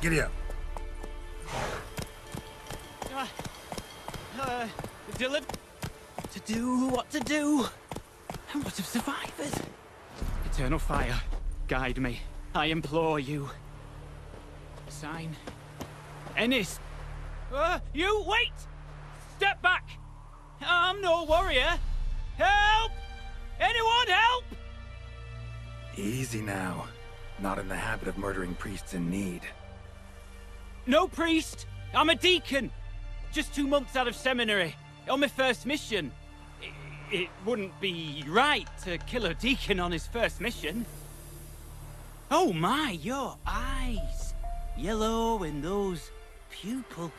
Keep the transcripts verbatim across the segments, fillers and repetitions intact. Giddy up. Uh, uh, Dylan, to do what to do, and what of survivors? Eternal fire, guide me. I implore you. A sign. Ennis. Uh, you wait. Step back. I'm no warrior. Help! Anyone help? Easy now. Not in the habit of murdering priests in need. No priest! I'm a deacon! Just two months out of seminary, on my first mission. It, it wouldn't be right to kill a deacon on his first mission. Oh my, your eyes! Yellow and those pupils.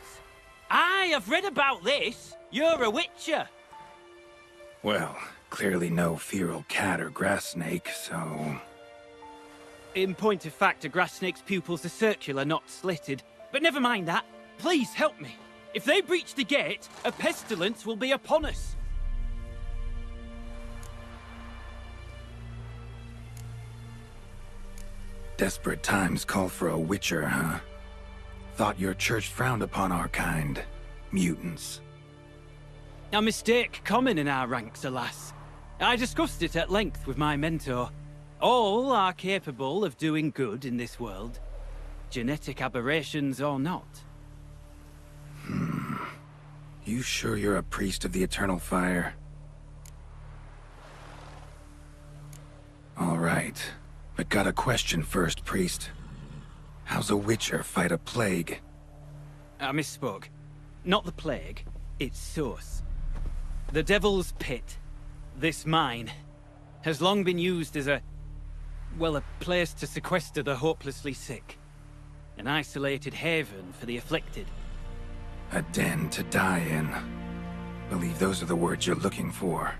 I have read about this! You're a witcher! Well, clearly no feral cat or grass snake, so... In point of fact, a grass snake's pupils are circular, not slitted. But never mind that. Please help me. If they breach the gate, a pestilence will be upon us. Desperate times call for a witcher, huh? Thought your church frowned upon our kind. Mutants. A mistake common in our ranks, alas. I discussed it at length with my mentor. All are capable of doing good in this world, genetic aberrations or not. Hmm. You sure you're a priest of the Eternal Fire? All right, but got a question first, priest. How's a witcher fight a plague? I misspoke. Not the plague, its source. The Devil's Pit, this mine, has long been used as a Well, a place to sequester the hopelessly sick. An isolated haven for the afflicted. A den to die in. Believe those are the words you're looking for.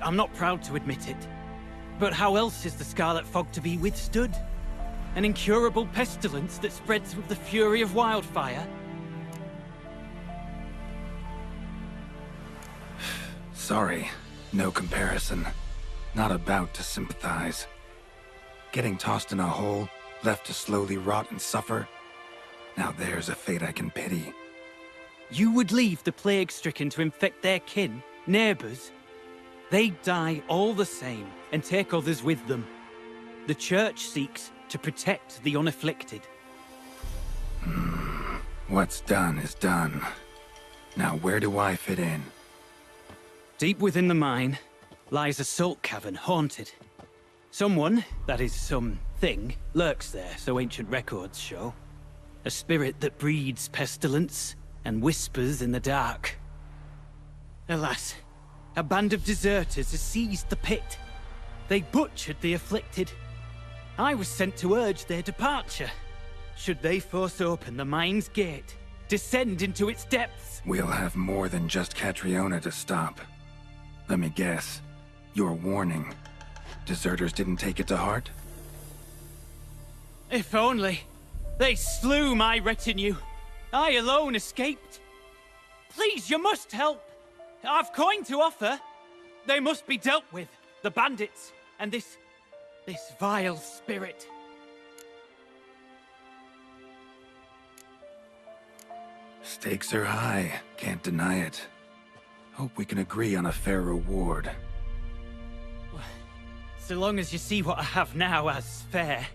I'm not proud to admit it. But how else is the Scarlet Fog to be withstood? An incurable pestilence that spreads with the fury of wildfire? Sorry, no comparison. Not about to sympathize. Getting tossed in a hole, left to slowly rot and suffer. Now there's a fate I can pity. You would leave the plague-stricken to infect their kin, neighbors. They die all the same, and take others with them. The church seeks to protect the unafflicted. Hmm. What's done is done. Now where do I fit in? Deep within the mine lies a salt cavern haunted. Someone, that is some thing, lurks there, so ancient records show. A spirit that breeds pestilence and whispers in the dark. Alas, a band of deserters has seized the pit. They butchered the afflicted. I was sent to urge their departure. Should they force open the mine's gate, descend into its depths... We'll have more than just Catriona to stop. Let me guess. Your warning. Deserters didn't take it to heart? If only. They slew my retinue. I alone escaped. Please, you must help. I've coin to offer. They must be dealt with. The bandits. And this... this vile spirit. Stakes are high. Can't deny it. Hope we can agree on a fair reward. So long as you see what I have now as fair.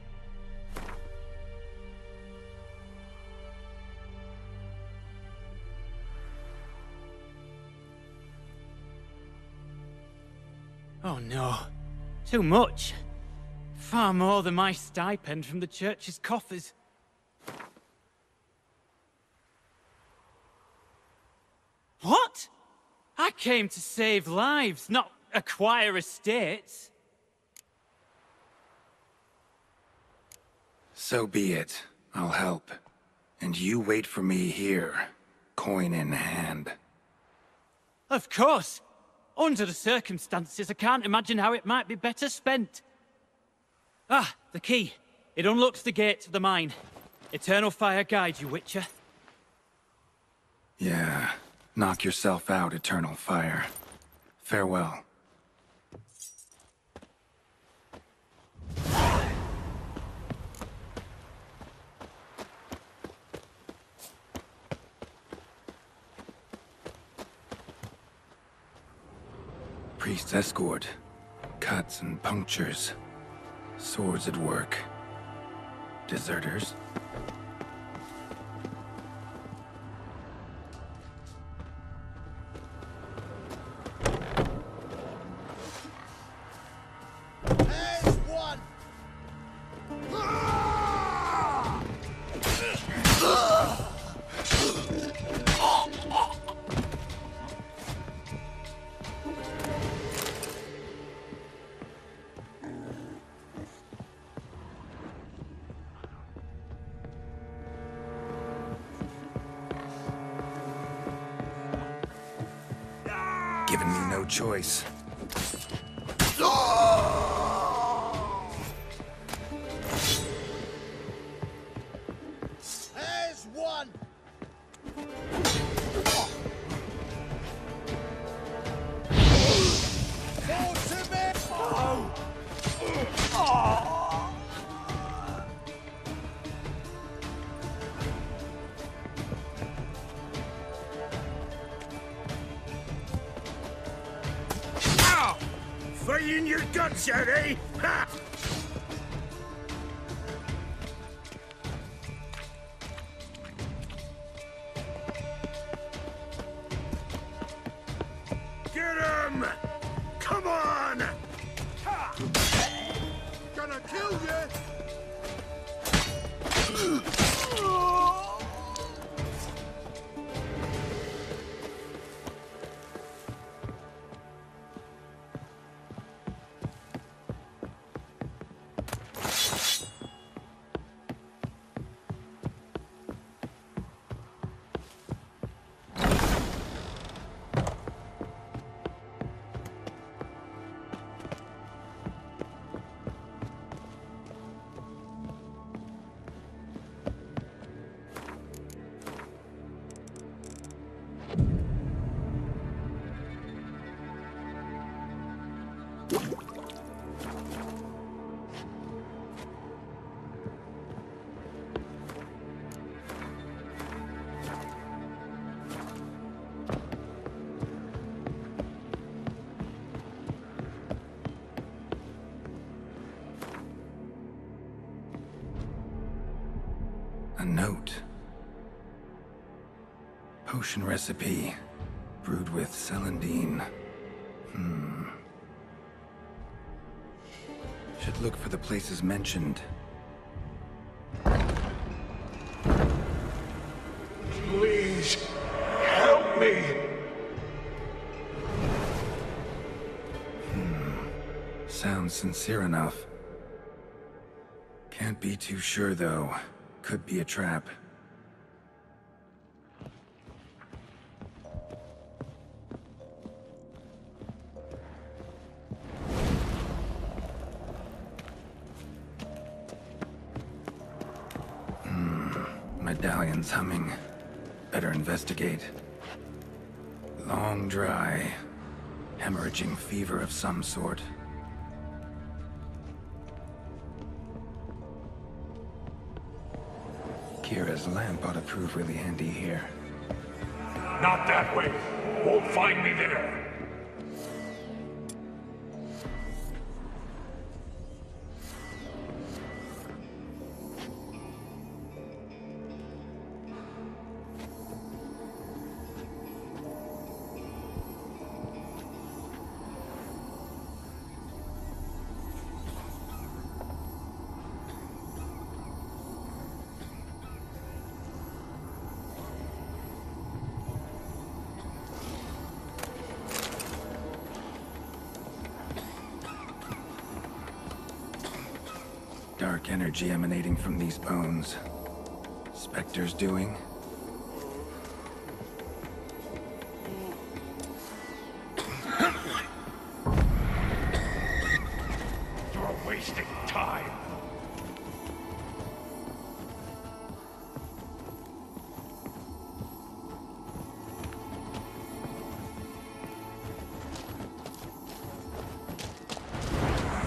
Oh no. Too much. Far more than my stipend from the church's coffers. What? I came to save lives, not acquire estates. So be it. I'll help. And you wait for me here, coin in hand. Of course. Under the circumstances, I can't imagine how it might be better spent. Ah, the key. It unlocks the gate to the mine. Eternal fire guide you, Witcher. Yeah. Knock yourself out, Eternal Fire. Farewell. Priest's escort. Cuts and punctures. Swords at work. Deserters. Choice. There's one. Go to me. Oh. Oh. In your guts yet, eh? Ha! Get him! Come on! Ha! Gonna kill you! Note. Potion recipe. Brewed with celandine. Hmm. Should look for the places mentioned. Please, help me! Hmm. Sounds sincere enough. Can't be too sure, though. Could be a trap. Hmm, medallion's humming. Better investigate. Long dry. Hemorrhaging fever of some sort. Kira's lamp ought to prove really handy here. Not that way! Won't find me there! Dark energy emanating from these bones. Specters doing? You're wasting time.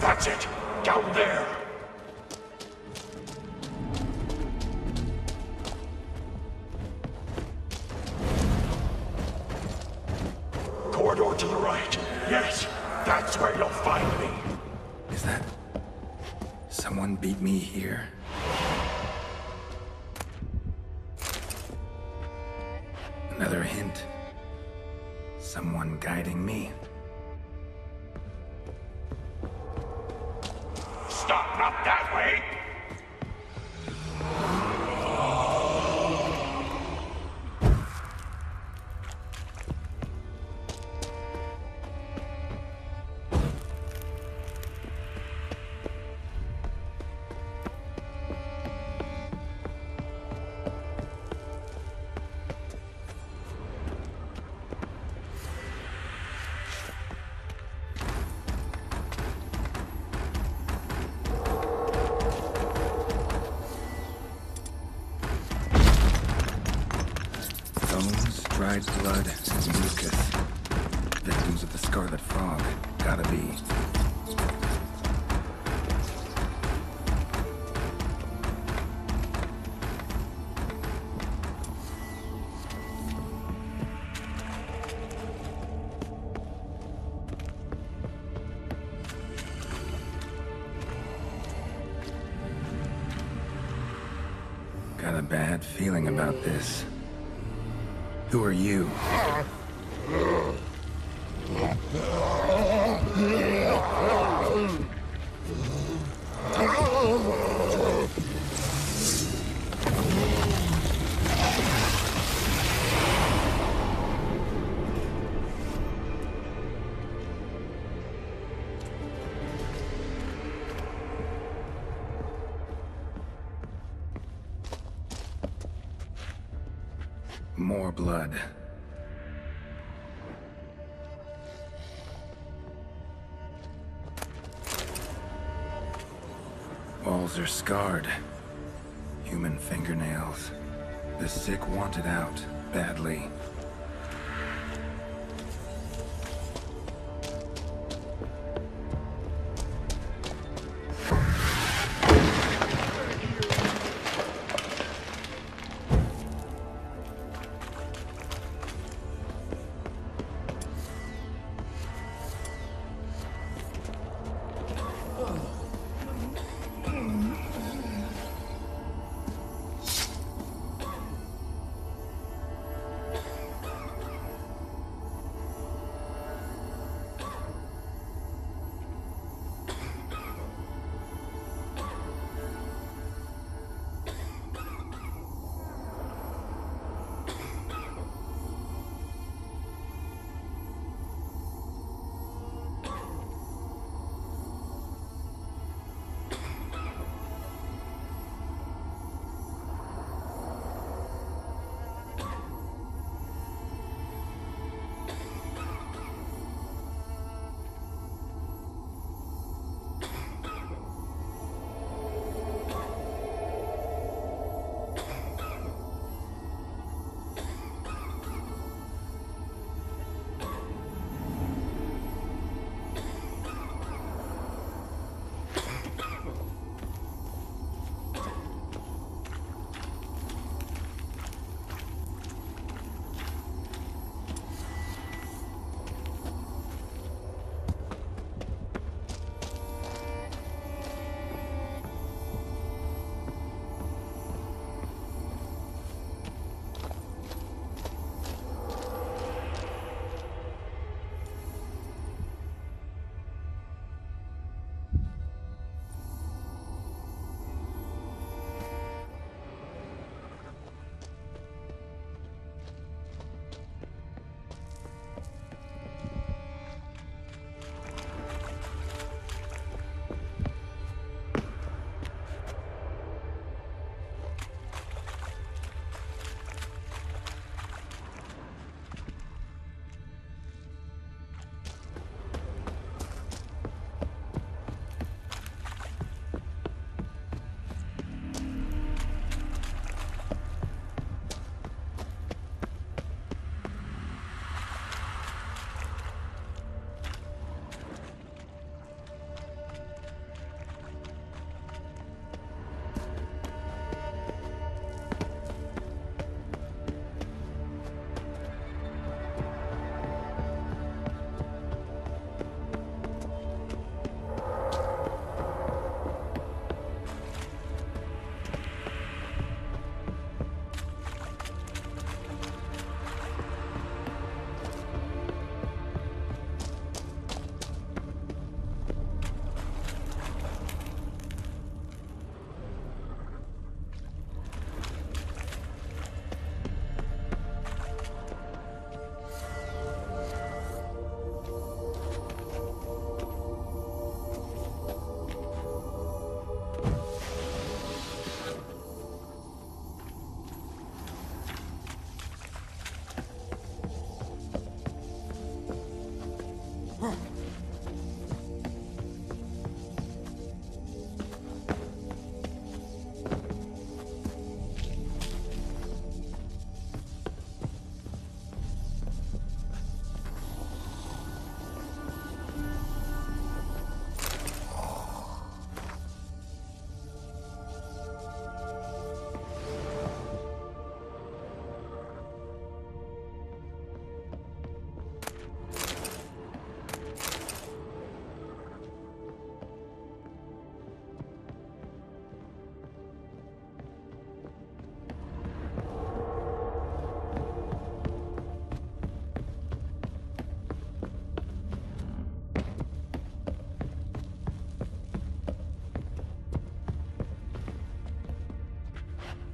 That's it! Down there! Door to the right. Yes. Someone beat me here. Another hint. Someone guiding me. Stop! Not that way! Dried blood and mucus. Victims of the Scarlet Fog. Gotta be. Got a bad feeling about this. Who are you? More blood. Walls are scarred. Human fingernails. The sick want it out badly.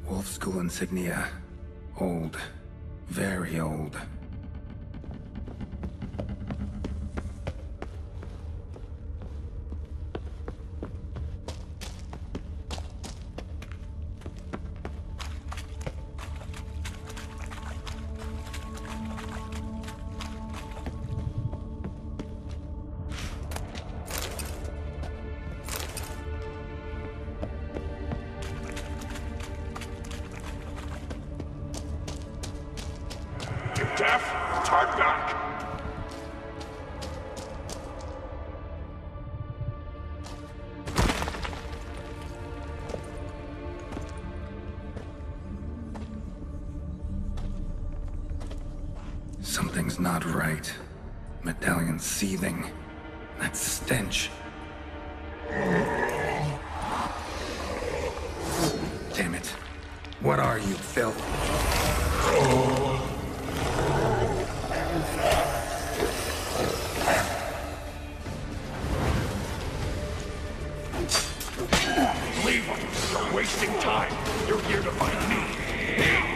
Wolf School insignia. Old. Very old. Something's not right. Medallion seething. That stench. Damn it. What are you, Phil? Leave us. You're wasting time. You're here to find me. Now!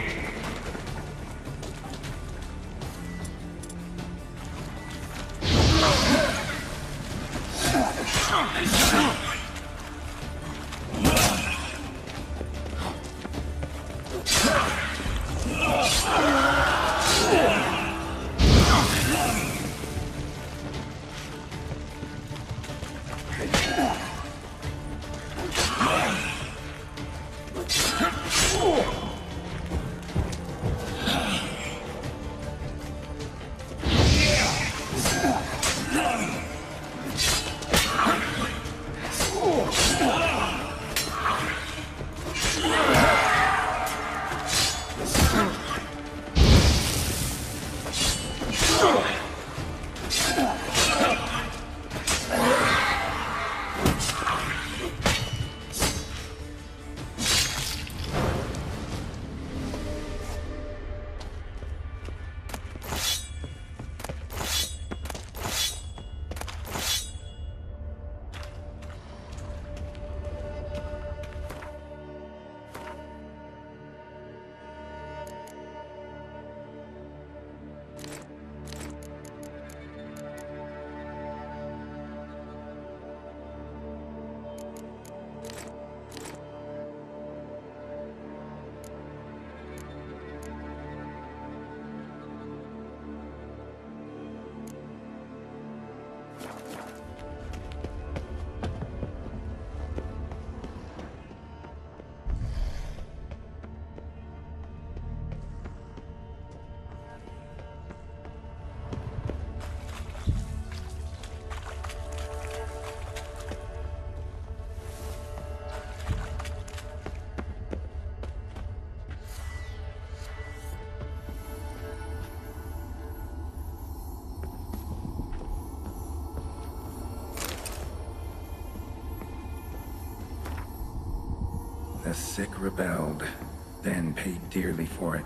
The sick rebelled, then paid dearly for it.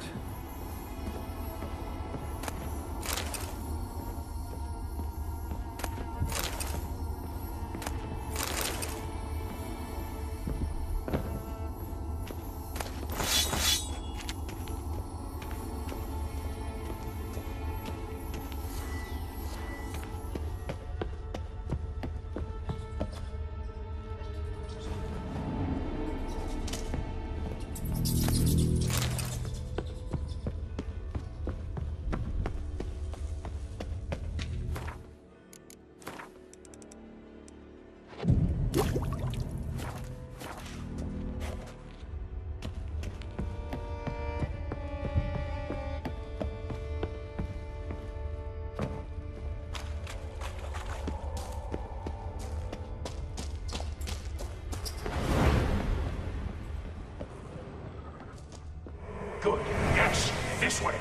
Good. Yes, this way.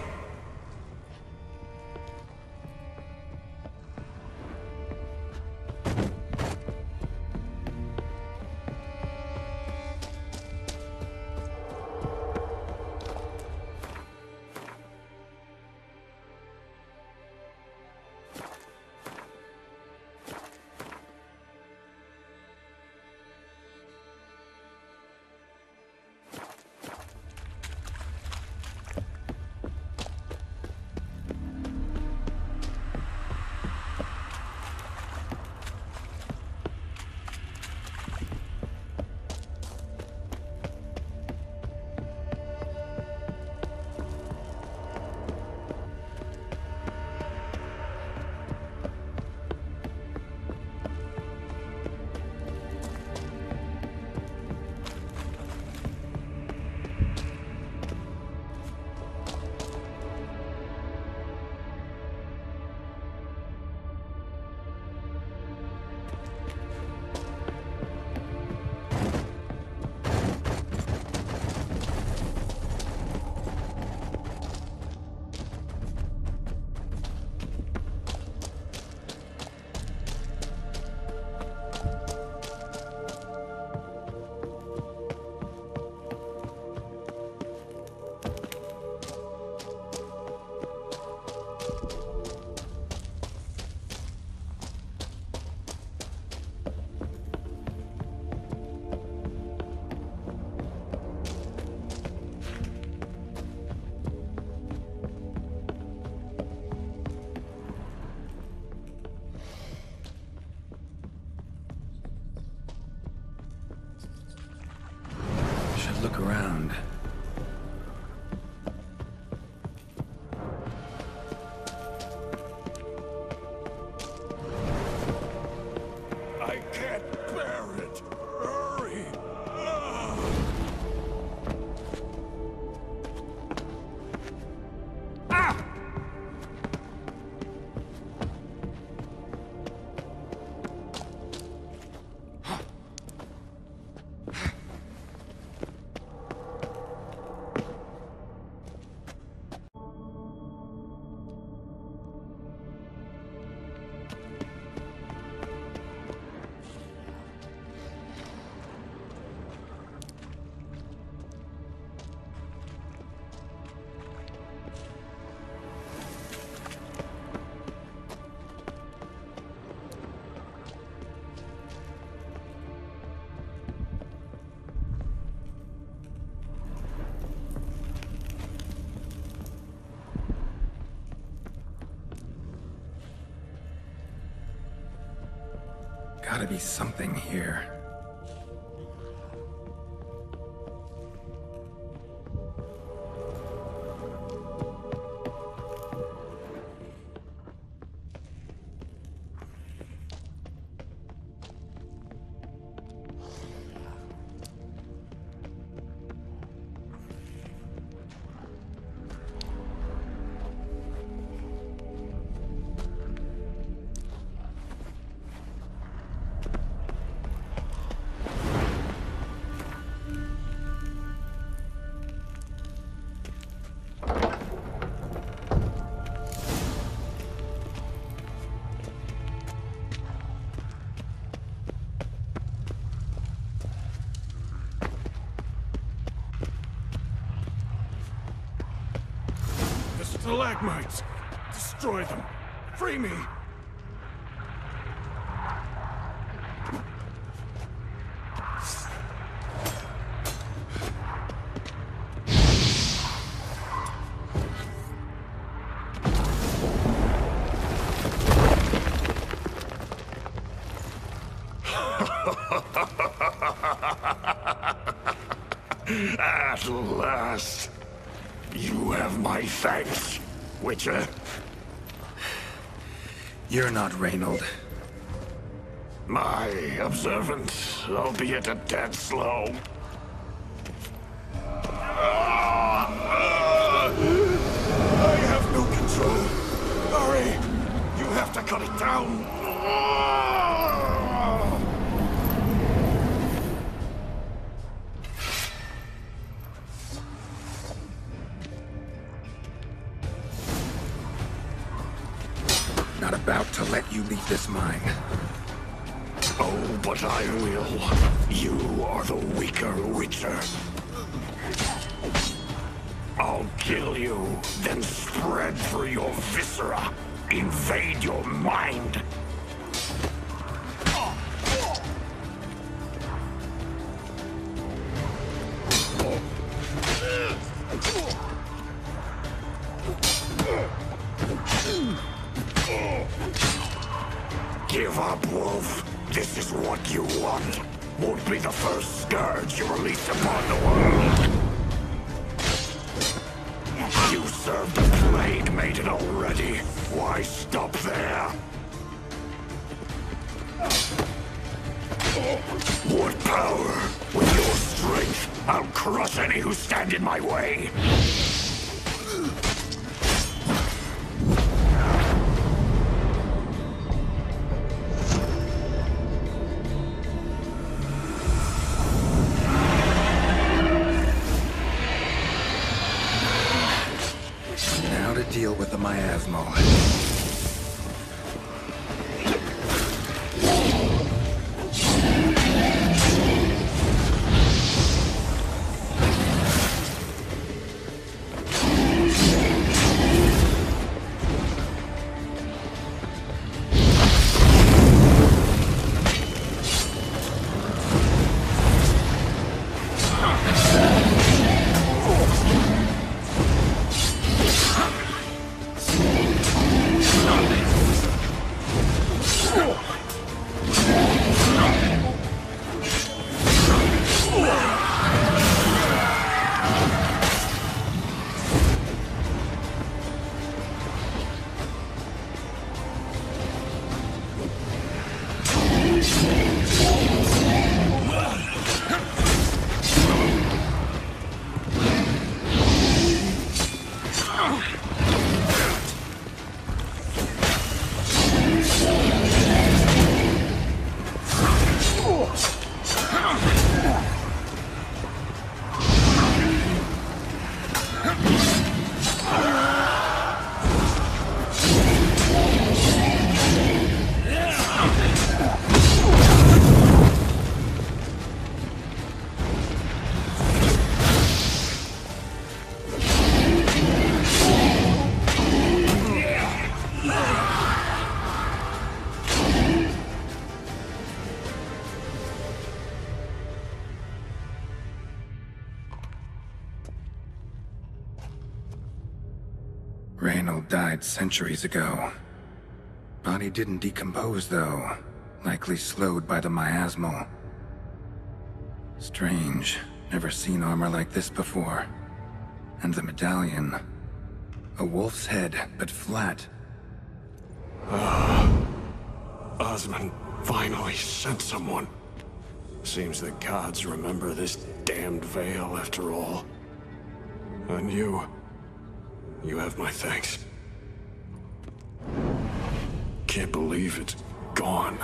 look around. I can't bear it. Hurry. Ugh. Ah! Gotta be something here. Stalagmites! Destroy them! Free me! At last! You have my thanks, Witcher. You're not Reynold. My observance, albeit a tad slow. I have no control. Hurry! You have to cut it down. Not about to let you leave this mine. Oh, but I will. You are the weaker Witcher. I'll kill you, then spread through your viscera, invade your mind. Give up, Wolf. This is what you want. Won't be the first scourge you release upon the world. You served the plague maiden already. Why stop there? What power? With your strength, I'll crush any who stand in my way. Deal with the miasmal. Reynold died centuries ago. Body didn't decompose, though, likely slowed by the miasmal. Strange. Never seen armor like this before. And the medallion. A wolf's head, but flat. Ah. Osmund finally sent someone. Seems the gods remember this damned veil after all. And you... you have my thanks. Can't believe it's gone.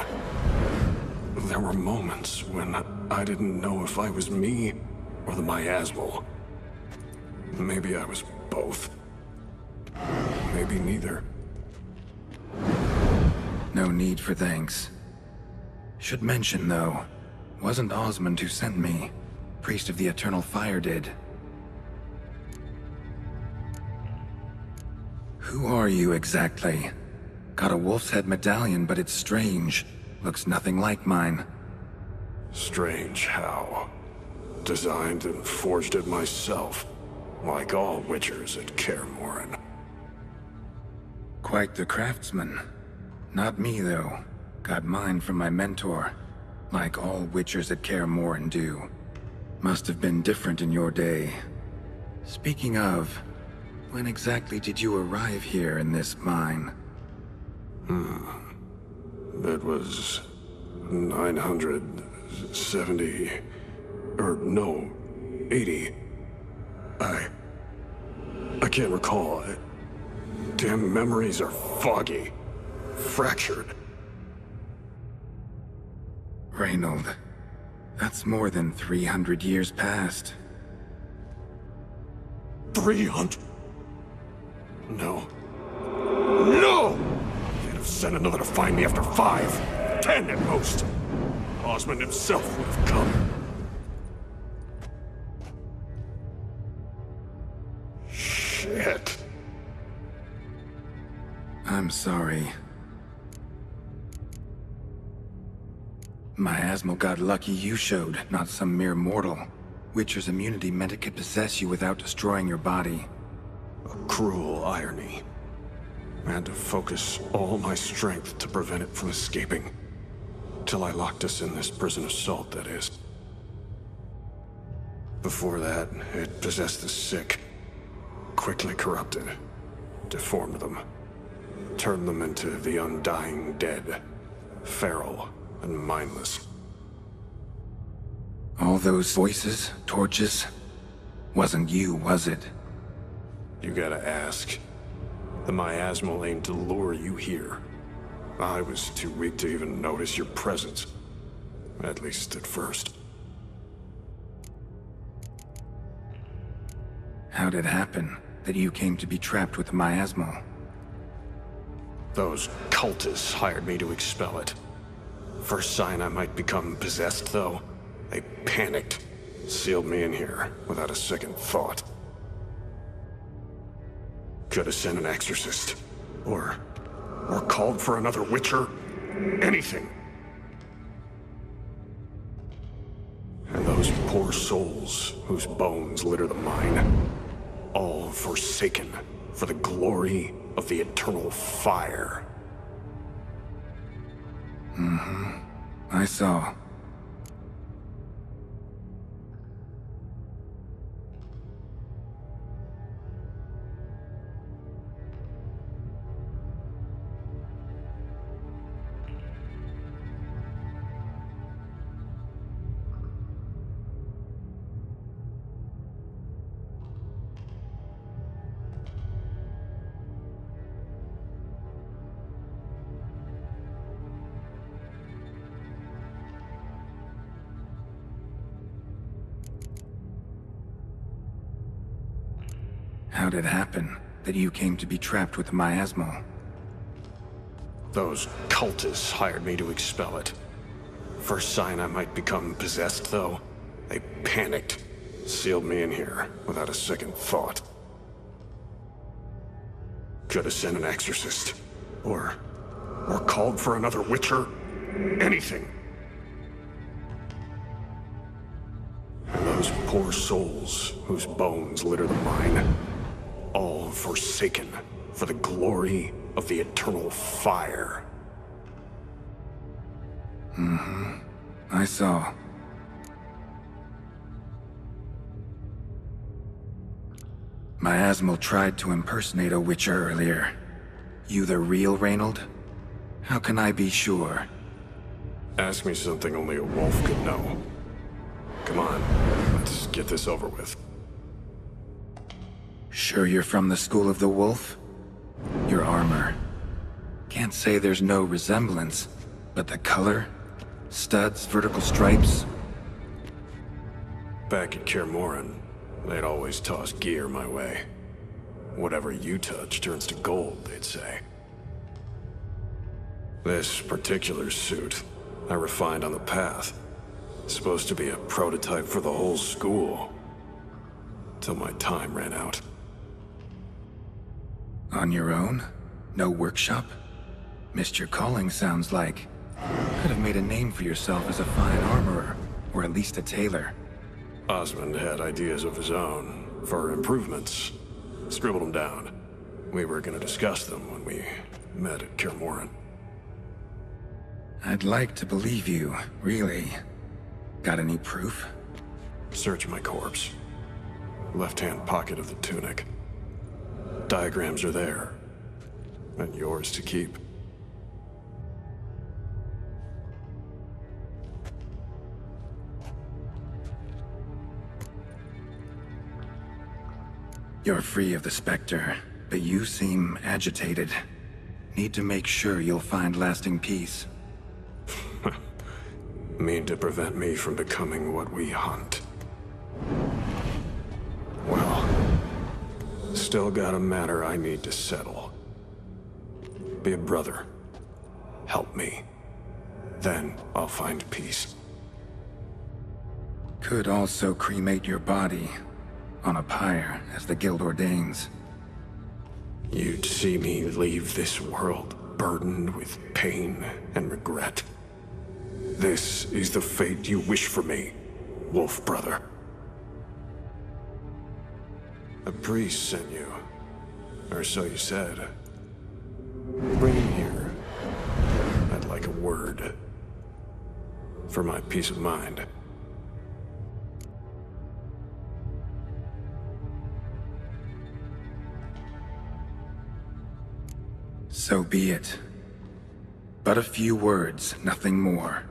There were moments when I didn't know if I was me or the miasmal. Maybe I was both. Maybe neither. No need for thanks. Should mention, though, wasn't Osmund who sent me. Priest of the Eternal Fire did. Who are you exactly? Got a wolf's head medallion, but it's strange. Looks nothing like mine. Strange how? Designed and forged it myself, like all witchers at Kaer Morhen. Quite the craftsman. Not me, though. Got mine from my mentor, like all witchers at Kaer Morhen do. Must have been different in your day. Speaking of, when exactly did you arrive here in this mine? Hmm. That was nine hundred seventy, or no, eighty. I, I can't recall. I, damn memories are foggy, fractured. Reynold, that's more than three hundred years past. three hundred? No. No! Sent another to find me after five, ten at most. Osmund himself would have come. Shit. I'm sorry. Miasmal got lucky you showed, not some mere mortal. Witcher's immunity meant it could possess you without destroying your body. A cruel irony. I had to focus all my strength to prevent it from escaping. Till I locked us in this prison of salt, that is. Before that, it possessed the sick. Quickly corrupted. Deformed them. Turned them into the undying dead. Feral and mindless. All those voices, torches... wasn't you, was it? You gotta ask. The miasmal aimed to lure you here. I was too weak to even notice your presence. At least at first. How did it happen that you came to be trapped with the miasmal? Those cultists hired me to expel it. First sign I might become possessed, though, they panicked. Sealed me in here without a second thought. Could have sent an exorcist, or, or called for another witcher, anything. And those poor souls whose bones litter the mine, all forsaken for the glory of the eternal fire. Mm-hmm. I saw. How did it happen that you came to be trapped with the miasmal? Those cultists hired me to expel it. First sign I might become possessed, though, they panicked. Sealed me in here without a second thought. Could have sent an exorcist, or, or called for another witcher, anything. And those poor souls whose bones litter the mine. All forsaken for the glory of the eternal fire. Mm-hmm. I saw. Miasmal tried to impersonate a Witcher earlier. You the real Reynold? How can I be sure? Ask me something only a wolf could know. Come on, let's get this over with. Sure you're from the School of the Wolf? Your armor. Can't say there's no resemblance, but the color? Studs, vertical stripes? Back at Kaer Morhen, they'd always toss gear my way. Whatever you touch turns to gold, they'd say. This particular suit, I refined on the path. It's supposed to be a prototype for the whole school. Till my time ran out. On your own? No workshop? Missed your calling, sounds like. Could have made a name for yourself as a fine armorer, or at least a tailor. Osmund had ideas of his own, for improvements. Scribbled them down. We were gonna discuss them when we met at Kaer Morhen. I'd like to believe you, really. Got any proof? Search my corpse. Left-hand pocket of the tunic. Diagrams are there, and yours to keep. You're free of the Spectre, but you seem agitated. Need to make sure you'll find lasting peace. Mean to prevent me from becoming what we hunt. Well, still got a matter I need to settle. Be a brother. Help me. Then I'll find peace. Could also cremate your body on a pyre, as the guild ordains. You'd see me leave this world burdened with pain and regret. This is the fate you wish for me, Wolf Brother. A priest sent you, or so you said. Bring him here. I'd like a word. For my peace of mind. So be it. But a few words, nothing more.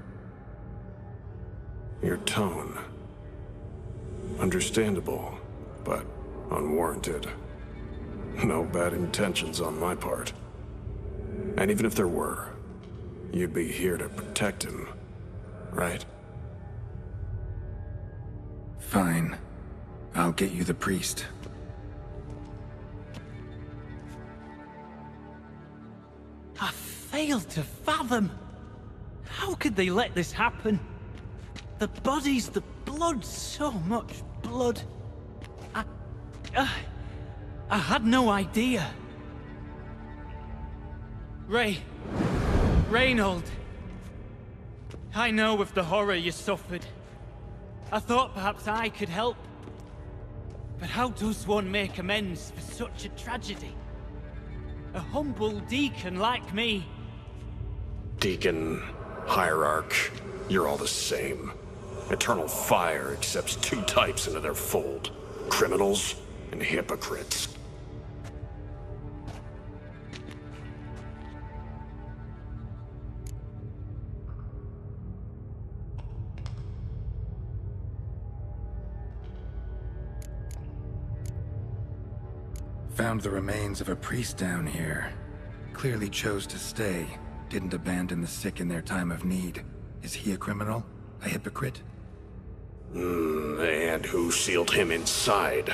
Your tone. Understandable, but unwarranted. No bad intentions on my part. And even if there were, you'd be here to protect him, right? Fine. I'll get you the priest. I fail to fathom! How could they let this happen? The bodies, the blood, so much blood. I, uh, I had no idea. Rey, Reynold, I know of the horror you suffered. I thought perhaps I could help. But how does one make amends for such a tragedy? A humble deacon like me. Deacon, hierarch, you're all the same. Eternal Fire accepts two types into their fold. Criminals and hypocrites. Found the remains of a priest down here. Clearly chose to stay. Didn't abandon the sick in their time of need. Is he a criminal? A hypocrite? Mm, and who sealed him inside?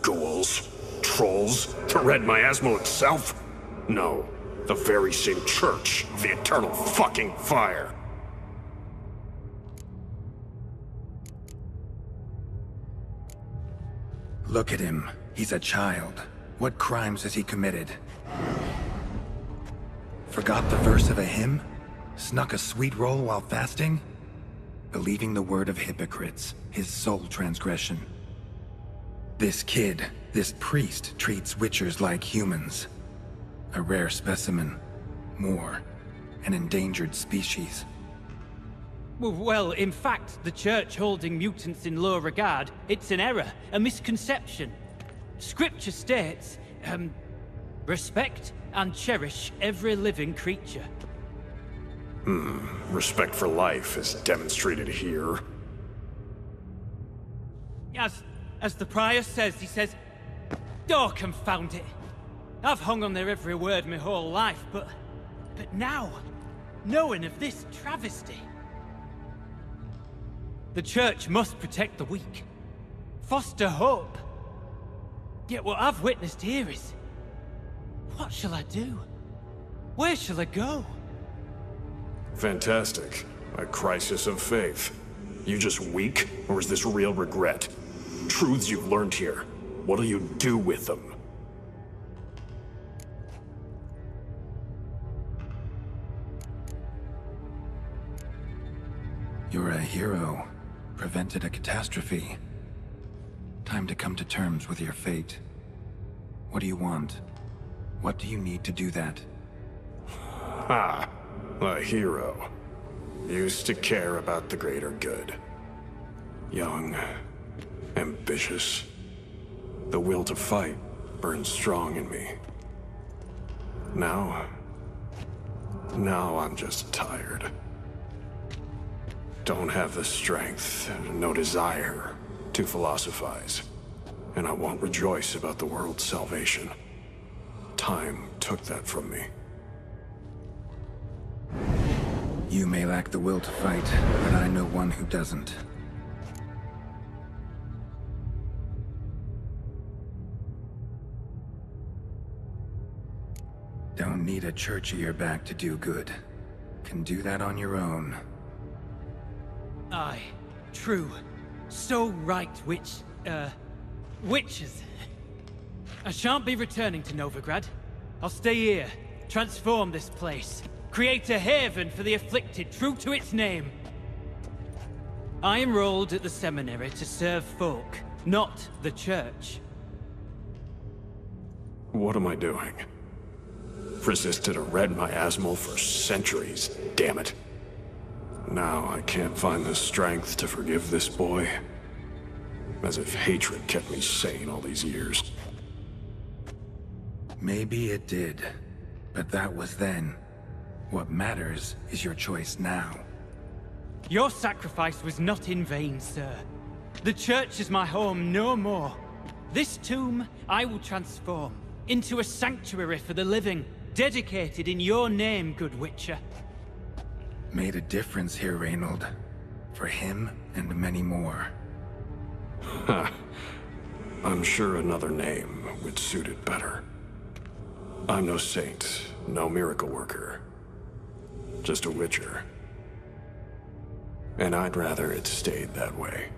Ghouls? Trolls? The Red Miasmal itself? No, the very same Church of the Eternal Fucking Fire. Look at him. He's a child. What crimes has he committed? Forgot the verse of a hymn? Snuck a sweet roll while fasting? Believing the word of hypocrites, his sole transgression. This kid, this priest, treats witchers like humans. A rare specimen. More. An endangered species. Well, in fact, the church holding mutants in low regard, it's an error, a misconception. Scripture states, um, respect and cherish every living creature. Hmm, respect for life is demonstrated here. As, as the prior says, he says, oh, confound it. I've hung on their every word my whole life, but, but now, knowing of this travesty. The church must protect the weak, foster hope. Yet what I've witnessed here is, what shall I do? Where shall I go? Fantastic. A crisis of faith. You just weak, or is this real regret? Truths you've learned here, what'll you do with them? You're a hero. Prevented a catastrophe. Time to come to terms with your fate. What do you want? What do you need to do that? Ha! A hero. Used to care about the greater good. Young. Ambitious. The will to fight burns strong in me. Now... Now I'm just tired. Don't have the strength, no desire to philosophize. And I won't rejoice about the world's salvation. Time took that from me. You may lack the will to fight, but I know one who doesn't. Don't need a church at your back to do good. Can do that on your own. Aye, true. So right, witch... uh... witches. I shan't be returning to Novigrad. I'll stay here, transform this place. Create a haven for the afflicted, true to its name. I enrolled at the seminary to serve folk, not the church. What am I doing? Resisted a red miasmal for centuries, damn it. Now I can't find the strength to forgive this boy. As if hatred kept me sane all these years. Maybe it did, but that was then. What matters is your choice now. Your sacrifice was not in vain, sir. The church is my home no more. This tomb I will transform into a sanctuary for the living, dedicated in your name, good Witcher. Made a difference here, Reynold. For him, and many more. Ha! I'm sure another name would suit it better. I'm no saint, no miracle worker. Just a witcher. And I'd rather it stayed that way.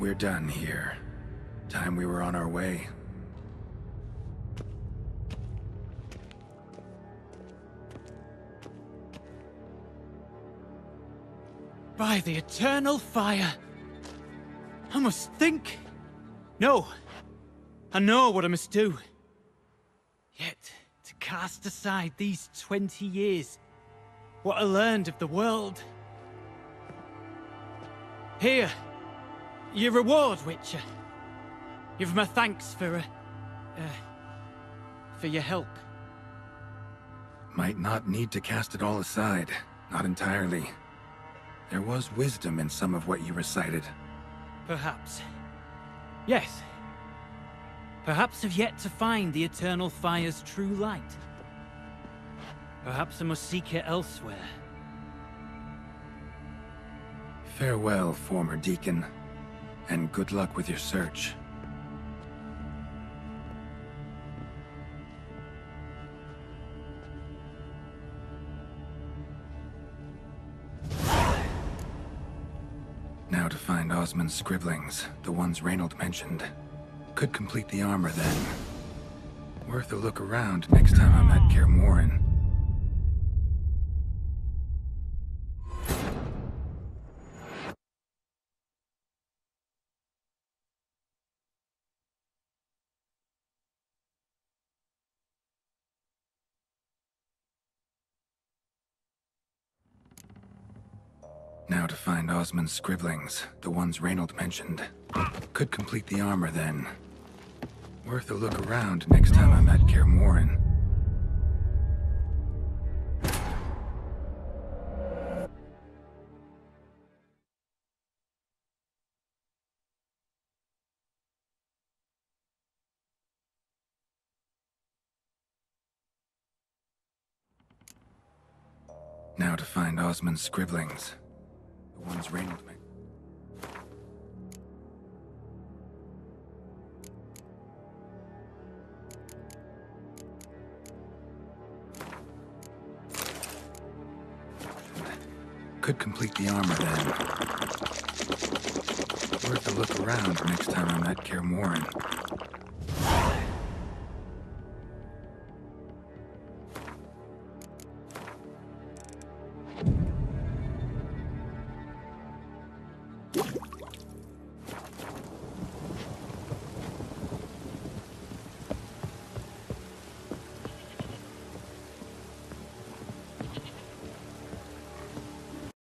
We're done here. Time we were on our way. By the eternal fire! I must think! No! I know what I must do. Yet, to cast aside these twenty years, what I learned of the world... Here! Your reward, Witcher. You've my thanks for, uh, uh, for your help. Might not need to cast it all aside, not entirely. There was wisdom in some of what you recited. Perhaps. Yes. Perhaps I've yet to find the eternal fire's true light. Perhaps I must seek it elsewhere. Farewell, former deacon. And good luck with your search. Now to find Osmund's scribblings, the ones Reynold mentioned. could complete the armor then. Worth a look around next time I'm at Kaer Morhen. Now to find Osmund's scribblings, the ones Reynold mentioned. Could complete the armor then. Worth a look around next time I'm at Kaer Morhen. Now to find Osmund's scribblings. The ones Reynold mentioned. Could complete the armor then. Worth a look around next time I'm at Kaer Morhen.